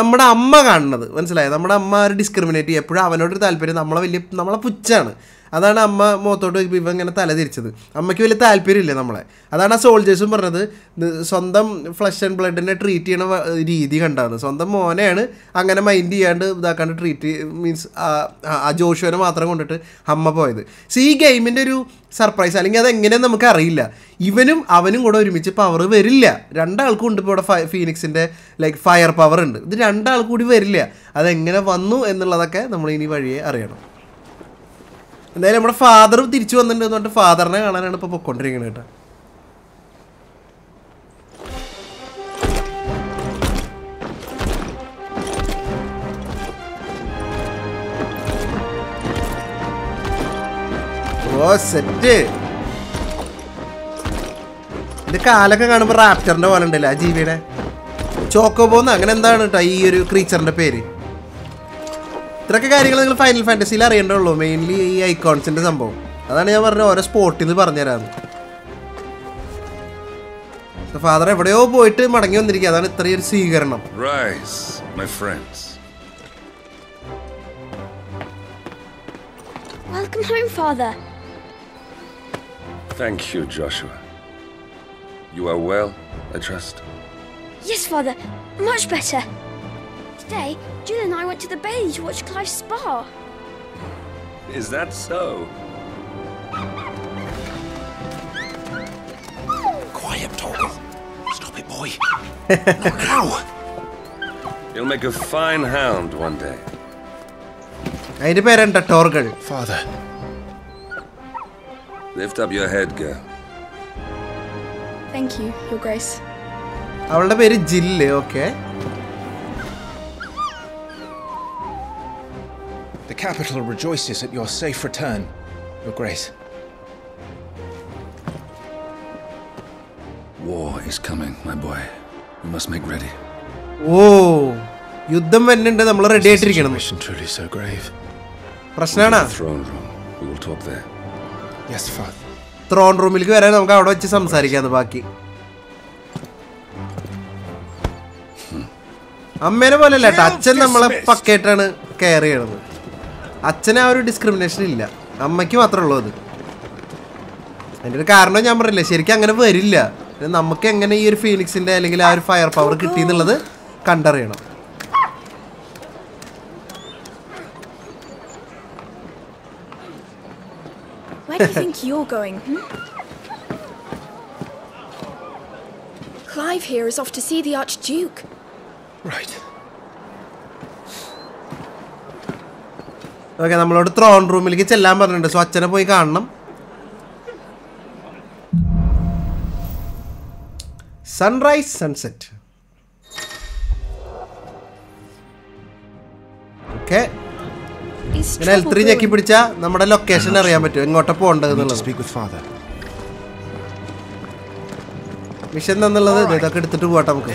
നമ്മുടെ അമ്മ കാണുന്നത്, മനസ്സിലായോ? നമ്മുടെ അമ്മ ഒരു ഡിസ്ക്രിമിനേറ്റ് ചെയ്യും. എപ്പോഴും അവനോടൊരു താല്പര്യം, നമ്മളെ പുച്ഛാണ്. അതാണ് അമ്മ മുഖത്തോട്ട് ഇപ്പം ഇങ്ങനെ തലതിരിച്ചത്. അമ്മയ്ക്ക് വലിയ താല്പര്യമില്ല നമ്മളെ. അതാണ് ആ സോൾജേഴ്സും പറഞ്ഞത്, സ്വന്തം ഫ്ലഷ് ആൻഡ് ബ്ലഡിനെ ട്രീറ്റ് ചെയ്യണ രീതി കണ്ടാണ്. സ്വന്തം മോനെയാണ് അങ്ങനെ മൈൻഡ് ചെയ്യാണ്ട് ഇതാക്കാണ്ട് ട്രീറ്റ്, മീൻസ് ആ ജോഷുവിനെ മാത്രം കൊണ്ടിട്ട് അമ്മ പോയത്. സോ ഈ ഗെയിമിൻ്റെ ഒരു സർപ്രൈസ്, അല്ലെങ്കിൽ അതെങ്ങനെയെന്ന് നമുക്കറിയില്ല. അവനും കൂടെ ഒരുമിച്ച് പവർ വരില്ല. രണ്ടാൾക്കും ഉണ്ട് ഇപ്പോൾ ഇവിടെ ഫീനിക്സിൻ്റെ ലൈക്ക് ഫയർ പവർ ഉണ്ട്. ഇത് രണ്ടാൾക്കും കൂടി വരില്ല. അതെങ്ങനെ വന്നു എന്നുള്ളതൊക്കെ നമ്മൾ ഇനി വഴിയെ അറിയണം. എന്തായാലും നമ്മുടെ ഫാദർ തിരിച്ചു വന്നിട്ടുണ്ട് എന്ന് പറഞ്ഞിട്ട് ഫാദറിനെ കാണാനാണ് ഇപ്പോൾ പൊയ്ക്കൊണ്ടിരിക്കുന്നത് കേട്ടോ. ഓ സെറ്റ്, ഇത് കാലൊക്കെ കാണുമ്പോൾ റാപ്റ്ററിൻ്റെ പോലെ ഉണ്ടല്ലേ ആ ജീവിയുടെ? ചോക്കോബോന്ന് അങ്ങനെ എന്താണ് കേട്ടോ ഈ ഒരു ക്രീച്ചറിൻ്റെ പേര്. ഇത്രയൊക്കെ കാര്യങ്ങൾ നിങ്ങൾ ഫൈനൽ ഫാൻറ്റസിയിൽ അറിയേണ്ടതുള്ളൂ, മെയിൻലി ഈ ഐക്കോൺസിൻ്റെ സംഭവം. അതാണ് ഞാൻ പറഞ്ഞത്, ഓരോ സ്പോട്ടിൽ നിന്ന് പറഞ്ഞുതരാമെന്ന്. ഫാദർ എവിടെയോ പോയിട്ട് മടങ്ങി വന്നിരിക്കുക, അതാണ് ഇത്രയൊരു സ്വീകരണം. Welcome home, Father. Thank you, Joshua. You are well, I trust? Yes, Father. Much better. Today, Jill and I went to the bay to watch Clive's spa. Is that so? Quiet, Torquil. Stop it, boy. No cow. You'll make a fine hound one day. Aide parent Torquil. Father. Lift up your head, girl. Thank you, Your Grace. Avalude peru Jill, okay? The capital rejoices at your safe return, Your Grace. War is coming, my boy. We must make ready. Oh, yuddham vennunde, nammal ready aayirikkanam. The situation truly so grave. Prashnana. Throne room. We will talk there. Yes, Father. Throne room ilku varana namukku avade vechi samsarikkanam baaki. Ammene pole alla achchen nammale pakkettana care cheyanadu. അച്ഛന് ആ ഒരു ഡിസ്ക്രിമിനേഷൻ ഇല്ല, അമ്മയ്ക്ക് മാത്രമേ ഉള്ളൂ അത്. അതിൻ്റെ ഒരു കാരണം ഞാൻ പറഞ്ഞില്ലേ, ശരിക്കും അങ്ങനെ വരില്ല. നമുക്ക് എങ്ങനെ ഈ ഒരു ഫീനിക്സിൻ്റെ അല്ലെങ്കിൽ ആ ഒരു ഫയർ പവർ കിട്ടി എന്നുള്ളത് കണ്ടറിയണം. Clive here is off to see the Archduke. Right. Okay, നമ്മളോട് ത്രോൺ റൂമിലേക്ക് ചെല്ലാൻ പറഞ്ഞിട്ടുണ്ട്. സോ അച്ഛനെ പോയി കാണണം. Sunrise sunset. ഓക്കെ, എൽ3 ഞെക്കി പിടിച്ചാൽ നമ്മുടെ ലൊക്കേഷൻ അറിയാൻ പറ്റും, എങ്ങോട്ടാണ് പോകേണ്ടത് എന്നുള്ളത്. മിഷൻ എന്നുള്ളത് ഇതൊക്കെ എടുത്തിട്ട് പോകട്ടെ നമുക്ക്.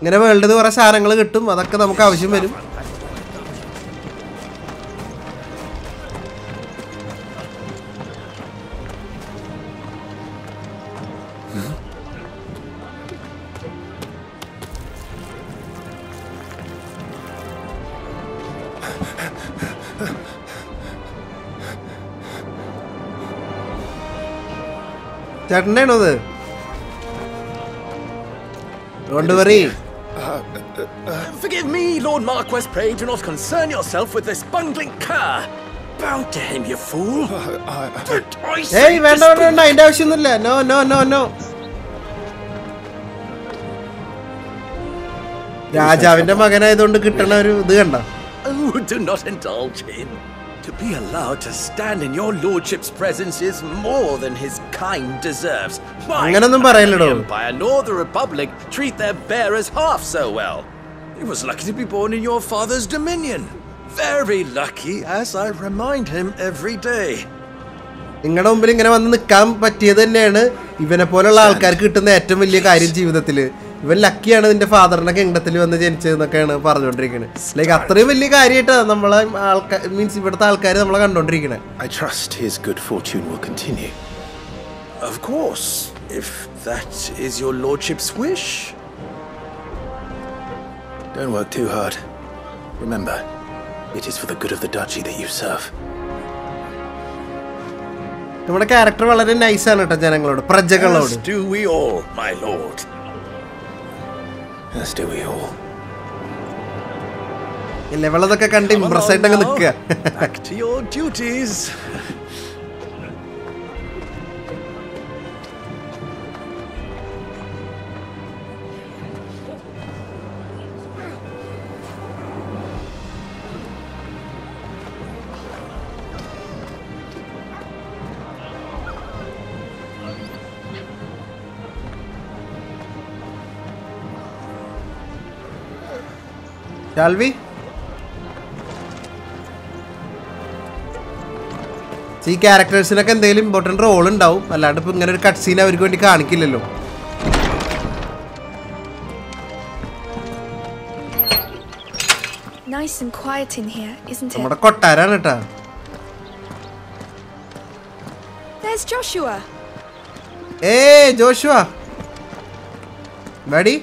ഇങ്ങനെ വേൾഡിൽ കുറേ സാധനങ്ങൾ കിട്ടും, അതൊക്കെ നമുക്ക് ആവശ്യം വരും. ചേട്ടനാണോ അത്? Don't worry. Forgive me, Lord Marquess. Pray do not concern yourself with this bungling cur. Bow to him, you fool. Hey, man, no. രാജാവിന്റെ മകനായതുകൊണ്ട് കിട്ടണ ഒരു ഇത് കണ്ട. Oh, do not indulge him. To be allowed to stand in your lordship's presence is more than his kind deserves. Why, the Empire nor the Republic treat their bearers half so well. He was lucky to be born in your father's dominion. Very lucky, as I remind him every day. നിങ്ങളുടെ മുമ്പിൽ ഇങ്ങനെ വന്ന് നിൽക്കാൻ പറ്റിയത് തന്നെയാണ് ഇവനെ പോലുള്ള ആൾക്കാർക്ക് കിട്ടുന്ന ഏറ്റവും വലിയ കാര്യം ജീവിതത്തിൽ. ഇവൻ ലക്കിയാണ് നിന്റെ ഫാദറിനെ കിങ്ഡത്തിൽ വന്ന് ജനിച്ചതെന്നൊക്കെയാണ് പറഞ്ഞുകൊണ്ടിരിക്കുന്നത്. ലൈക്ക് അത്രയും വലിയ കാര്യമായിട്ടാണ് നമ്മളെ ആൾക്കാർ മീൻസ് ഇവിടുത്തെ ആൾക്കാർ നമ്മളെ കണ്ടുകൊണ്ടിരിക്കണേ. I trust his good fortune will continue. Of course, if that is your lordship's wish. Don't work too hard. Remember, it is for the good of the duchy that you serve. നമ്മുടെ ക്യാരക്ടർ വളരെ നൈസാണ് കേട്ടോ ജനങ്ങളോട്, പ്രജകളോട്. Do we all, my lord. As do we all. The level of the country impressed and look. Back to your duties. Shall we? See, characters in a can daily important role and down. A lot of people cut scene are going to can't kill a nice and quiet in here, isn't it? There's Joshua. Hey, Joshua. Ready?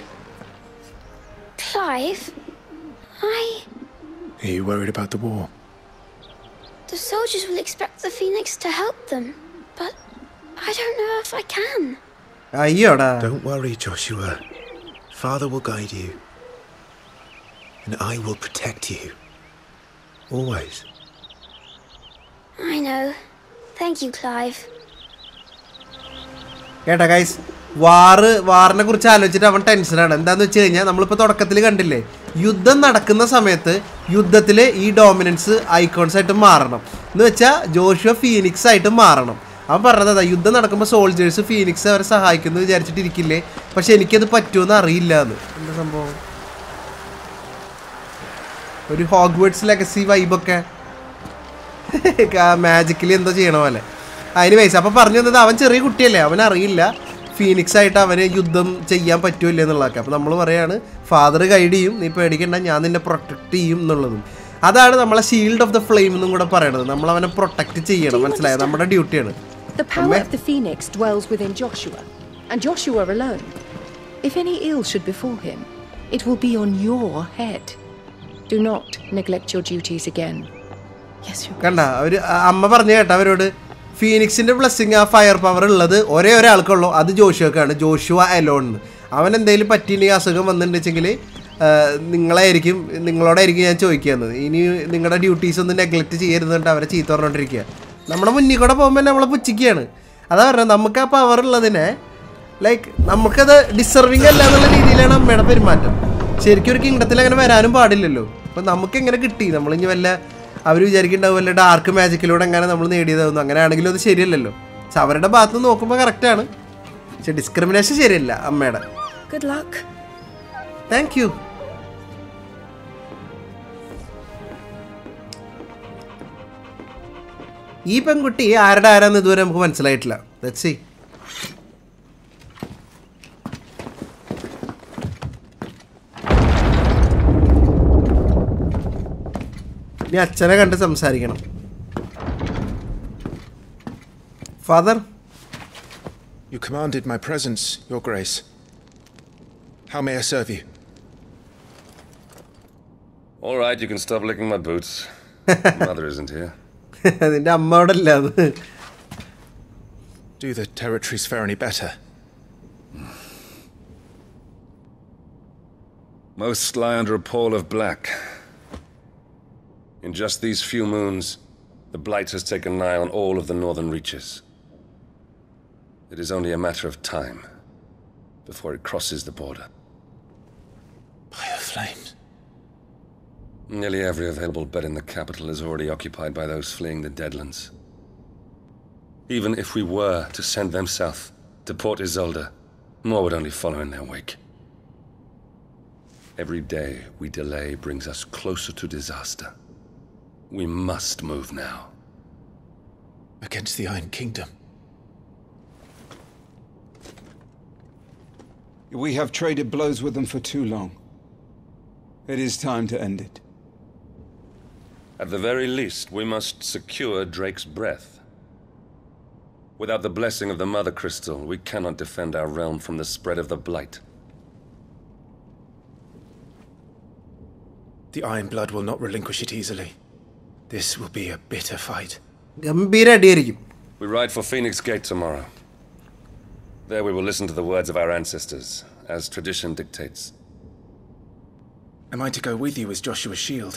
Clive? Are you worried about the war? The soldiers will expect the Phoenix to help them, but I don't know if I can. Don't worry, Joshua. Father will guide you, and I will protect you. Always. I know. Thank you, Clive. Yeah, guys. വാറിനെ കുറിച്ച് ആലോചിച്ചിട്ട് അവൻ ടെൻഷനാണ്. എന്താണെന്ന് വെച്ച് കഴിഞ്ഞാൽ നമ്മളിപ്പോൾ തുടക്കത്തിൽ കണ്ടില്ലേ, യുദ്ധം നടക്കുന്ന സമയത്ത് യുദ്ധത്തിൽ ഈ ഡോമിനൻസ് ഐക്കോൺസ് ആയിട്ട് മാറണം എന്ന് വെച്ചാൽ ജോഷുവ ഫീനിക്സ് ആയിട്ട് മാറണം. അവൻ പറഞ്ഞത് അതാ, യുദ്ധം നടക്കുമ്പോൾ സോൾജേഴ്സ് ഫീനിക്സ് അവരെ സഹായിക്കുന്നു വിചാരിച്ചിട്ടിരിക്കില്ലേ, പക്ഷെ എനിക്കത് പറ്റുമെന്ന് അറിയില്ല എന്ന്. എന്താ സംഭവം, ഒരു ഹോഗ്വേർട്സ് ലെഗസി വൈബൊക്കെ മാജിക്കലി എന്തോ ചെയ്യണ പോലെ. അതിന് വയസ്സ് അപ്പോൾ പറഞ്ഞു തന്നത്, അവൻ ചെറിയ കുട്ടിയല്ലേ, അവനറിയില്ല ഫീനിക്സ് ആയിട്ട് അവന് യുദ്ധം ചെയ്യാൻ പറ്റൂല എന്നുള്ളതൊക്കെ. അപ്പോൾ നമ്മൾ പറയാണ് ഫാദർ ഗൈഡ് ചെയ്യും, നീ പേടിക്കണ്ട, ഞാൻ നിന്നെ പ്രൊട്ടക്റ്റ് ചെയ്യും എന്നുള്ളതും. അതാണ് നമ്മളെ ഷീൽഡ് ഓഫ് ദ ഫ്ലെയിം എന്നും കൂടെ പറയണത്. നമ്മൾ അവനെ പ്രൊട്ടക്റ്റ് ചെയ്യണം, മനസ്സിലായോ, നമ്മുടെ ഡ്യൂട്ടിയാണ്. The power of the Phoenix dwells within Joshua, and Joshua alone. If any ill should befall him, it will be on your head. Do not neglect your duties again. Yes, you. കണ്ട, അവര് അമ്മ പറഞ്ഞു കേട്ടോ അവരോട്, ഫീനിക്സിൻ്റെ ബ്ലെസ്സിങ് ആ ഫയർ പവർ ഉള്ളത് ഒരേ ഒരാൾക്കുള്ളൂ, അത് ജോഷുവക്കാണ്, ജോഷുവ അലോണിന്. അവൻ എന്തെങ്കിലും പറ്റിയില്ലെങ്കിൽ അസുഖം വന്നിട്ടുണ്ടെങ്കിൽ നിങ്ങളായിരിക്കും, നിങ്ങളോടായിരിക്കും ഞാൻ ചോദിക്കുന്നത്. ഇനി നിങ്ങളുടെ ഡ്യൂട്ടീസ് ഒന്നും നെഗ്ലക്റ്റ് ചെയ്യരുതുകൊണ്ട് അവരെ ചീത്ത പറഞ്ഞുകൊണ്ടിരിക്കുക. നമ്മുടെ മുന്നിൽ കൂടെ പോകുമ്പോൾ നമ്മളെ പുച്ഛിക്കുകയാണ്. അതാ പറഞ്ഞത്, നമുക്ക് ആ പവർ ഉള്ളതിനെ ലൈക്ക് നമുക്കത് ഡിസർവിങ് അല്ല എന്നുള്ള രീതിയിലാണ് അമ്മയുടെ പെരുമാറ്റം. ശരിക്കും ഒരു കിങ്ഡത്തിൽ അങ്ങനെ വരാനും പാടില്ലല്ലോ. അപ്പം നമുക്കെങ്ങനെ കിട്ടി, നമ്മളിനി വല്ല അവർ വിചാരിക്കുന്നുണ്ടാവും വല്ല ഡാർക്ക് മാജിക്കിലൂടെ എങ്ങനെ നമ്മൾ നേടിയതാവുന്നു, അങ്ങനെയാണെങ്കിലും അത് ശരിയല്ലല്ലോ. പക്ഷെ അവരുടെ ഭാഗത്ത് നിന്ന് നോക്കുമ്പോൾ കറക്റ്റാണ്, പക്ഷെ ഡിസ്ക്രിമിനേഷൻ ശരിയല്ല അമ്മയുടെ. Good luck. Thank you. ഈ പെൺകുട്ടി ആരുടെ ആരാന്ന് ഇതുവരെ നമുക്ക് മനസ്സിലായിട്ടില്ല. അച്ഛനെ കണ്ട് സംസാരിക്കണം. Father? You commanded my presence, Your Grace. How may I serve you? All right, you can stop licking my boots. Mother isn't here. അതിന്റെ അമ്മയോടല്ല അത്. Do the territories fare any better? Most lie under a pall of black. In just these few moons, the Blight has taken nigh on all of the Northern Reaches. It is only a matter of time before it crosses the border. Pyre flames. Nearly every available bed in the capital is already occupied by those fleeing the Deadlands. Even if we were to send them south, to Port Isolde, more would only follow in their wake. Every day we delay brings us closer to disaster. We must move now. Against the Iron Kingdom. We have traded blows with them for too long. It is time to end it. At the very least, we must secure Drake's breath. Without the blessing of the Mother Crystal, we cannot defend our realm from the spread of the Blight. The Iron Blood will not relinquish it easily. This will be a bitter fight. We ride for Phoenix Gate tomorrow. There we will listen to the words of our ancestors, as tradition dictates. Am I to go with you as Joshua's shield?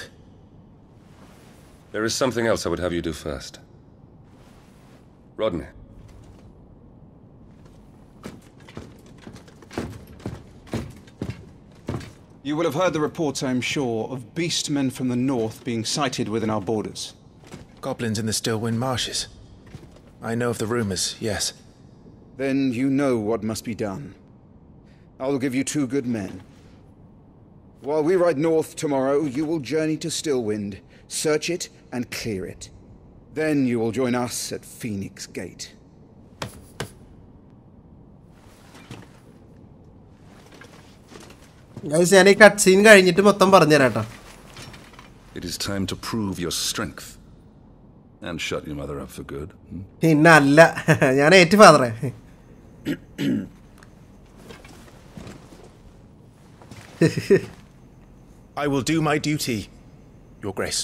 There is something else I would have you do first. Rodney. You will have heard the reports, I am sure, of beastmen from the north being sighted within our borders. Goblins in the Stillwind Marshes. I know of the rumors, yes. Then you know what must be done. I will give you 2 good men. While we ride north tomorrow, you will journey to Stillwind, search it and clear it. Then you will join us at Phoenix Gate. It is time to prove your strength and shut your mother up for good. I will do my duty, Your Grace.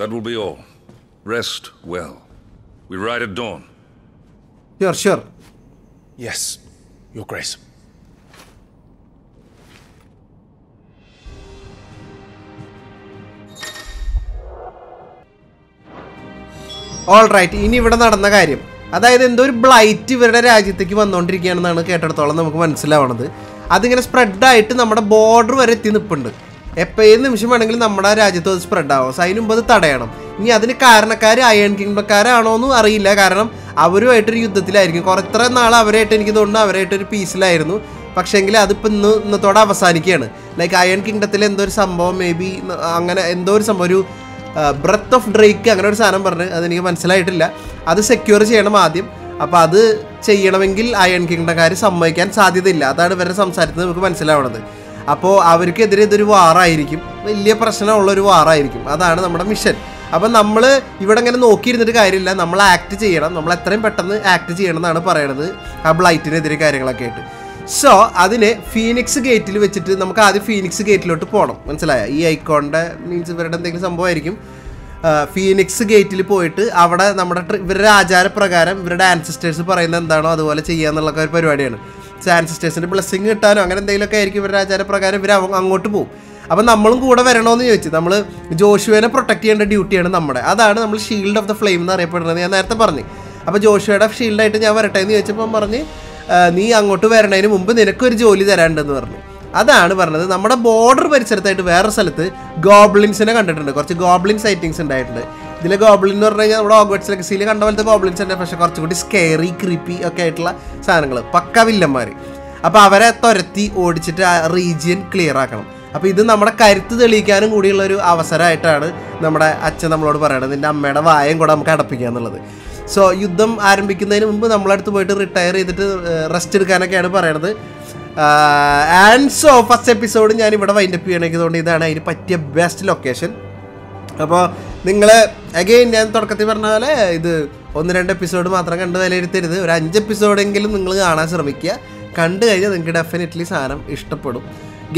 That will be all. Rest well. We ride at dawn. You're sure? Yes, Your Grace. All right, ini ivada nadanna karyam. Adayithu endho or blight ivarude rajyathekku vannoondirikkanennanu kettadatholam namukku manasilavanadu. Adingane spread aayittu nammada border vare etti nippundu. Eppa ee nimisham anengil nammada rajyathu spread aavo. Sainum bodu tadayanam. ഇനി അതിന് കാരണക്കാര് അയൺ കിങ്ഡംക്കാരാണോ എന്നും അറിയില്ല. കാരണം അവരുമായിട്ടൊരു യുദ്ധത്തിലായിരിക്കും. കുറേ നാൾ അവരായിട്ട് എനിക്ക് തോന്നുന്നു അവരായിട്ടൊരു പീസിലായിരുന്നു. പക്ഷേങ്കിൽ അതിപ്പോൾ ഇന്നത്തോടെ അവസാനിക്കുകയാണ്. ലൈക്ക് അയൺ കിങ്ഡത്തിൽ എന്തോ ഒരു സംഭവം മേ ബി അങ്ങനെ എന്തോ ഒരു സംഭവം ഒരു ബ്രത്ത് ഓഫ് ഡ്രേക്ക് അങ്ങനെ ഒരു സാധനം പറഞ്ഞ് അതെനിക്ക് മനസ്സിലായിട്ടില്ല. അത് സെക്യൂർ ചെയ്യണം ആദ്യം. അപ്പോൾ അത് ചെയ്യണമെങ്കിൽ അയൺ കിങ്ഡംക്കാർ സമ്മതിക്കാൻ സാധ്യതയില്ല. അതാണ് ഇവരുടെ സംസാരത്തിൽ നമുക്ക് മനസ്സിലാവുന്നത്. അപ്പോൾ അവർക്കെതിരെ ഇതൊരു വാറായിരിക്കും, വലിയ പ്രശ്നമുള്ളൊരു വാറായിരിക്കും. അതാണ് നമ്മുടെ മിഷൻ. അപ്പം നമ്മൾ ഇവിടെ അങ്ങനെ നോക്കിയിരുന്നിട്ട് കാര്യമില്ല, നമ്മൾ ആക്ട് ചെയ്യണം. നമ്മൾ എത്രയും പെട്ടെന്ന് ആക്ട് ചെയ്യണം എന്നാണ് പറയണത് ആ ബ്ലൈറ്റിനെതിരെ കാര്യങ്ങളൊക്കെ ആയിട്ട്. സോ അതിന് ഫീനിക്സ് ഗേറ്റിൽ വെച്ചിട്ട് നമുക്ക് ആദ്യം ഫീനിക്സ് ഗേറ്റിലോട്ട് പോകണം, മനസ്സിലായ? ഈ ഐക്കോണിൻ്റെ മീൻസ് ഇവരുടെ എന്തെങ്കിലും സംഭവമായിരിക്കും. ഫീനിക്സ് ഗേറ്റിൽ പോയിട്ട് അവിടെ നമ്മുടെ ഇവരുടെ ആചാരപ്രകാരം ഇവരുടെ ആൻസിസ്റ്റേഴ്സ് പറയുന്നത് എന്താണോ അതുപോലെ ചെയ്യുക എന്നുള്ള ഒരു പരിപാടിയാണ്. സോ ആൻസിസ്റ്റേഴ്സിൻ്റെ ബ്ലെസ്സിങ് കിട്ടാനോ അങ്ങനെ എന്തെങ്കിലുമൊക്കെ ആയിരിക്കും ഇവരുടെ ആചാരപ്രകാരം ഇവർ അങ്ങോട്ട് പോകും. അപ്പം നമ്മളും കൂടെ വരണമെന്ന് ചോദിച്ചു. നമ്മൾ ജോഷുവേനെ പ്രൊട്ടക്ട് ചെയ്യേണ്ട ഡ്യൂട്ടിയാണ് നമ്മുടെ. അതാണ് നമ്മൾ ഷീൽഡ് ഓഫ് ദ ഫ്ലെയിം എന്ന് അറിയപ്പെടുന്നത്. ഞാൻ നേരത്തെ പറഞ്ഞു. അപ്പോൾ ജോഷുവയുടെ ഷീൽഡായിട്ട് ഞാൻ വരട്ടെ എന്ന് ചോദിച്ചപ്പം പറഞ്ഞ് നീ അങ്ങോട്ട് വരണതിന് മുമ്പ് നിനക്കൊരു ജോലി തരാനുണ്ടെന്ന് പറഞ്ഞു. അതാണ് പറഞ്ഞത്. നമ്മുടെ ബോർഡർ പരിസരത്തായിട്ട് വേറെ സ്ഥലത്ത് ഗോബ്ലിൻസിനെ കണ്ടിട്ടുണ്ട്. കുറച്ച് ഗോബ്ലിൻ സൈറ്റിങ്സ് ഉണ്ടായിട്ടുണ്ട്. ഇതിലെ ഗോബ്ലിൻ എന്ന് പറഞ്ഞു കഴിഞ്ഞാൽ നമ്മുടെ ഹോഗ്വാർട്സ് ലെഗസിയിൽ കണ്ട പോലത്തെ ഗോബ്ലിൻസ് ഉണ്ട്, പക്ഷേ കുറച്ചുകൂടി സ്കേറി ക്രീപ്പി ഒക്കെ ആയിട്ടുള്ള സാധനങ്ങൾ, പക്ക വില്ലന്മാർ. അപ്പോൾ അവരെ തുരത്തി ഓടിച്ചിട്ട് ആ റീജിയൻ ക്ലിയർ ആക്കണം. അപ്പോൾ ഇത് നമ്മുടെ കരുത്ത് തെളിയിക്കാനും കൂടിയുള്ളൊരു അവസരമായിട്ടാണ് നമ്മുടെ അച്ഛൻ നമ്മളോട് പറയുന്നത്, നിൻ്റെ അമ്മയുടെ വായം കൂടെ നമുക്ക് അടപ്പിക്കുക എന്നുള്ളത്. സോ യുദ്ധം ആരംഭിക്കുന്നതിന് മുമ്പ് നമ്മളടുത്ത് പോയിട്ട് റിട്ടയർ ചെയ്തിട്ട് റെസ്റ്റ് എടുക്കാനൊക്കെയാണ് പറയണത്. ആൻഡ് സോ ഫസ്റ്റ് എപ്പിസോഡ് ഞാൻ ഇവിടെ വൈൻഡപ്പ് ചെയ്യണമെന്നതുകൊണ്ട് ഇതാണ് അതിന് പറ്റിയ ബെസ്റ്റ് ലൊക്കേഷൻ. അപ്പോൾ നിങ്ങൾ അഗെയിൻ ഞാൻ തുടക്കത്തിൽ പറഞ്ഞ പോലെ ഇത് 1-2 എപ്പിസോഡ് മാത്രം കണ്ട് വിലയിരുത്തരുത്, ഒരു 5 എപ്പിസോഡെങ്കിലും നിങ്ങൾ കാണാൻ ശ്രമിക്കുക. കണ്ടു കഴിഞ്ഞാൽ നിങ്ങൾക്ക് ഡെഫിനറ്റ്ലി സാധനം ഇഷ്ടപ്പെടും.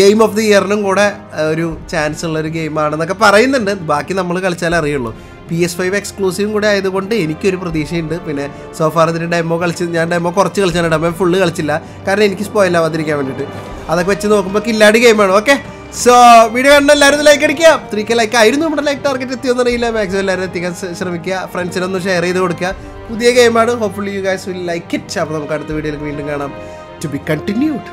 ഗെയിം ഓഫ് ദി ഇയറിനും കൂടെ ഒരു ചാൻസ് ഉള്ളൊരു ഗെയിമാണെന്നൊക്കെ പറയുന്നുണ്ട്, ബാക്കി നമ്മൾ കളിച്ചാലേ അറിയുള്ളൂ. PS5 എക്സ്ക്ലൂസീവും കൂടെ ആയതുകൊണ്ട് എനിക്കൊരു പ്രതീക്ഷയുണ്ട്. പിന്നെ സോഫാർ ഇതിൻ്റെ ഡെമോ കളിച്ച് ഞാൻ ഡെമോ കുറച്ച് കളിച്ചാണ്, ഡെമോ ഫുള്ള് കളിച്ചില്ല, കാരണം എനിക്ക് സ്പോയിൽ ആവാതിരിക്കാൻ വേണ്ടിയിട്ട്. അതൊക്കെ വെച്ച് നോക്കുമ്പോൾ കില്ലാടി ഗെയിമാണ്. ഓക്കെ, സോ വീഡിയോ കണ്ട എല്ലാവരും ലൈക്ക് അടിക്കുക. 3K ലൈക്ക് ആയിരുന്നു നമ്മുടെ ലൈക്ക് ടാർഗറ്റ്, എത്തിയോന്നറിയില്ല. മാക്സിമം എല്ലാവരും എത്തിക്കാൻ ശ്രമിക്കുക, ഫ്രണ്ട്സിനൊന്ന് ഷെയർ ചെയ്ത് കൊടുക്കുക. പുതിയ ഗെയിമാണ്, hopefully you guys will like it. അപ്പോൾ നമുക്ക് അടുത്ത വീഡിയോയിലേക്ക് വീണ്ടും കാണാം. To be continued.